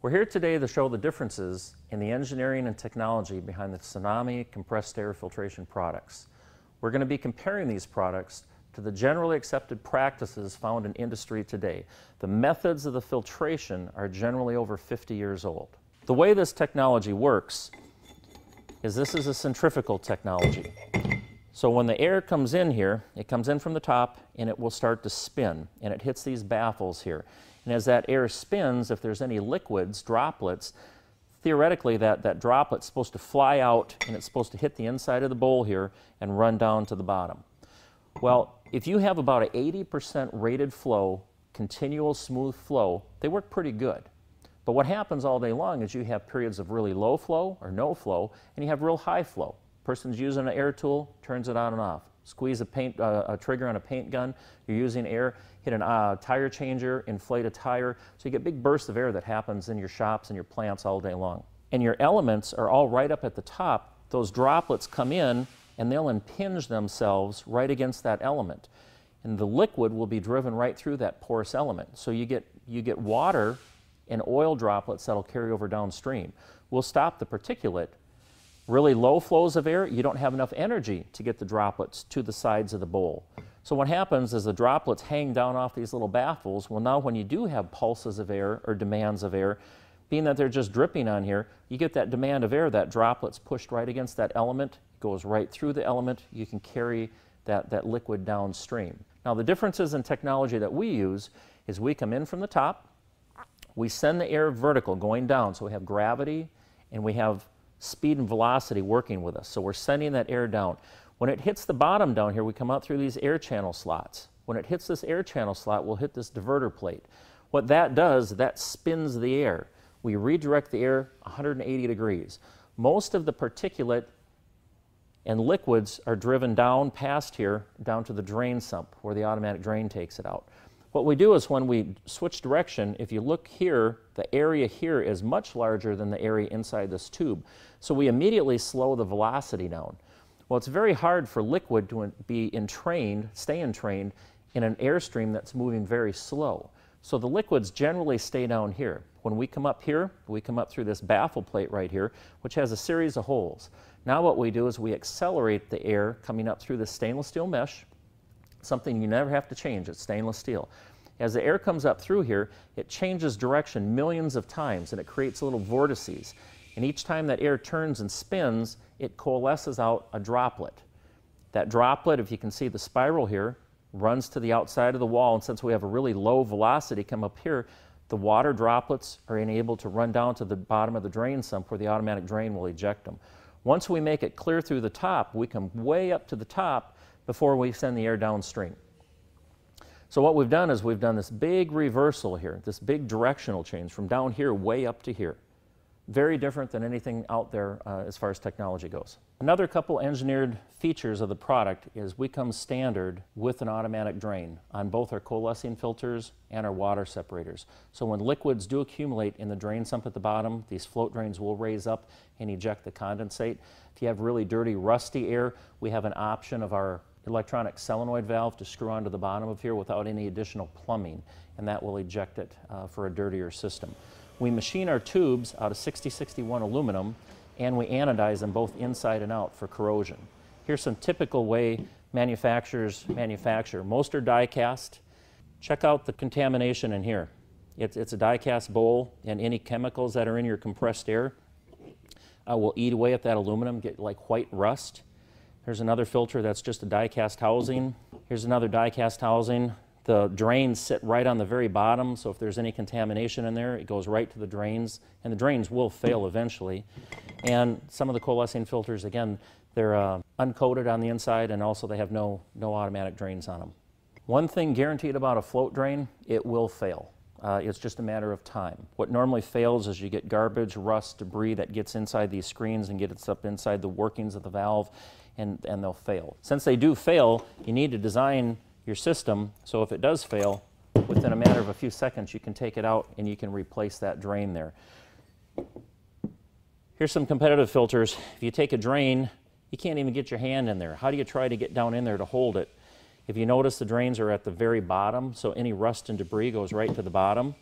We're here today to show the differences in the engineering and technology behind the Tsunami compressed air filtration products. We're going to be comparing these products to the generally accepted practices found in industry today. The methods of the filtration are generally over 50 years old. The way this technology works is this is a centrifugal technology. So when the air comes in here, it comes in from the top and it will start to spin and it hits these baffles here. And as that air spins, if there's any liquids, droplets, theoretically that droplet's supposed to fly out and it's supposed to hit the inside of the bowl here and run down to the bottom. Well, if you have about an 80% rated flow, continual smooth flow, they work pretty good. But what happens all day long is you have periods of really low flow or no flow, and you have real high flow. Person's using an air tool, turns it on and off. Squeeze a trigger on a paint gun, you're using air, hit a tire changer, inflate a tire. So you get big bursts of air that happens in your shops and your plants all day long. And your elements are all right up at the top. Those droplets come in and they'll impinge themselves right against that element. And the liquid will be driven right through that porous element. So you get water and oil droplets that'll carry over downstream. We'll stop the particulate. Really low flows of air, you don't have enough energy to get the droplets to the sides of the bowl. So what happens is the droplets hang down off these little baffles. Well, now when you do have pulses of air or demands of air, being that they're just dripping on here, you get that demand of air, that droplet's pushed right against that element, it goes right through the element, you can carry that liquid downstream. Now the differences in technology that we use is we come in from the top, we send the air vertical going down, so we have gravity and we have speed and velocity working with us. So we're sending that air down. When it hits the bottom down here, we come out through these air channel slots. When it hits this air channel slot, we'll hit this diverter plate. What that does, that spins the air. We redirect the air 180 degrees. Most of the particulate and liquids are driven down past here, down to the drain sump where the automatic drain takes it out. What we do is when we switch direction, if you look here, the area here is much larger than the area inside this tube. So we immediately slow the velocity down. Well, it's very hard for liquid to be entrained, stay entrained in an airstream that's moving very slow. So the liquids generally stay down here. When we come up here, we come up through this baffle plate right here, which has a series of holes. Now what we do is we accelerate the air coming up through this stainless steel mesh. Something you never have to change, it's stainless steel. As the air comes up through here, it changes direction millions of times and it creates little vortices. And each time that air turns and spins, it coalesces out a droplet. That droplet, if you can see the spiral here, runs to the outside of the wall, and since we have a really low velocity come up here, the water droplets are enabled to run down to the bottom of the drain sump where the automatic drain will eject them. Once we make it clear through the top, we come way up to the top before we send the air downstream. So what we've done is we've done this big reversal here, this big directional change from down here way up to here. Very different than anything out there as far as technology goes. Another couple engineered features of the product is we come standard with an automatic drain on both our coalescing filters and our water separators. So when liquids do accumulate in the drain sump at the bottom, these float drains will raise up and eject the condensate. If you have really dirty, rusty air, we have an option of our electronic solenoid valve to screw onto the bottom of here without any additional plumbing, and that will eject it for a dirtier system. We machine our tubes out of 6061 aluminum, and we anodize them both inside and out for corrosion. Here's some typical way manufacturers manufacture. Most are die cast. Check out the contamination in here. It's a die cast bowl, and any chemicals that are in your compressed air will eat away at that aluminum, get like white rust. Here's another filter that's just a die cast housing. Here's another die cast housing. The drains sit right on the very bottom, so if there's any contamination in there, it goes right to the drains, and the drains will fail eventually. And some of the coalescing filters, again, they're uncoated on the inside, and also they have no automatic drains on them. One thing guaranteed about a float drain, it will fail. It's just a matter of time. What normally fails is you get garbage, rust, debris that gets inside these screens and gets up inside the workings of the valve, and they'll fail. Since they do fail, you need to design your system so if it does fail, within a matter of a few seconds you can take it out and you can replace that drain there. Here's some competitive filters. If you take a drain, you can't even get your hand in there. How do you try to get down in there to hold it? If you notice, the drains are at the very bottom, so any rust and debris goes right to the bottom.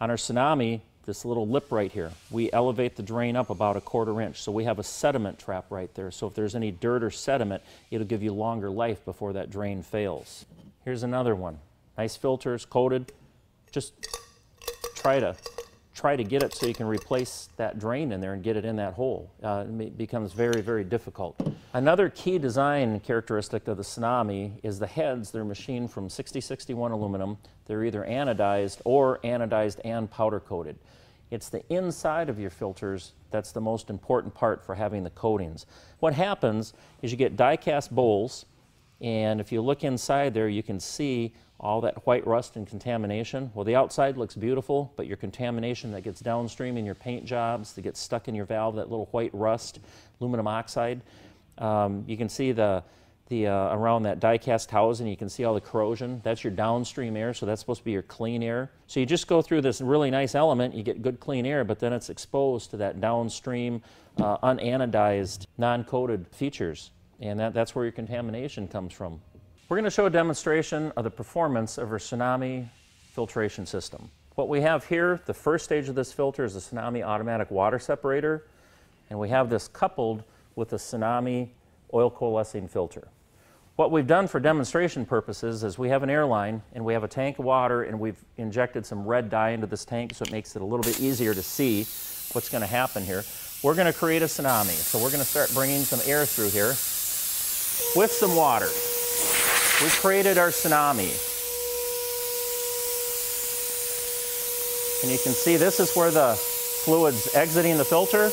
On our Tsunami, this little lip right here, we elevate the drain up about 1/4 inch, so we have a sediment trap right there. So if there's any dirt or sediment, it'll give you longer life before that drain fails. Here's another one. Nice filters, coated. Just try to get it so you can replace that drain in there and get it in that hole. It becomes very, very difficult. Another key design characteristic of the Tsunami is the heads. They're machined from 6061 aluminum. They're either anodized or anodized and powder coated. It's the inside of your filters that's the most important part for having the coatings. What happens is you get die cast bowls, and if you look inside there, you can see all that white rust and contamination. Well, the outside looks beautiful, but your contamination that gets downstream in your paint jobs, that gets stuck in your valve, that little white rust, aluminum oxide, you can see the around that die-cast housing, you can see all the corrosion. That's your downstream air, so that's supposed to be your clean air. So you just go through this really nice element, you get good clean air, but then it's exposed to that downstream, unanodized, non-coated features, and that's where your contamination comes from. We're going to show a demonstration of the performance of our Tsunami filtration system. What we have here, the first stage of this filter is the Tsunami automatic water separator, and we have this coupled with the Tsunami oil coalescing filter. What we've done for demonstration purposes is we have an airline and we have a tank of water, and we've injected some red dye into this tank so it makes it a little bit easier to see what's going to happen here. We're going to create a Tsunami, so we're going to start bringing some air through here with some water. We created our Tsunami. And you can see this is where the fluid's exiting the filter.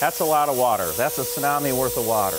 That's a lot of water. That's a Tsunami worth of water.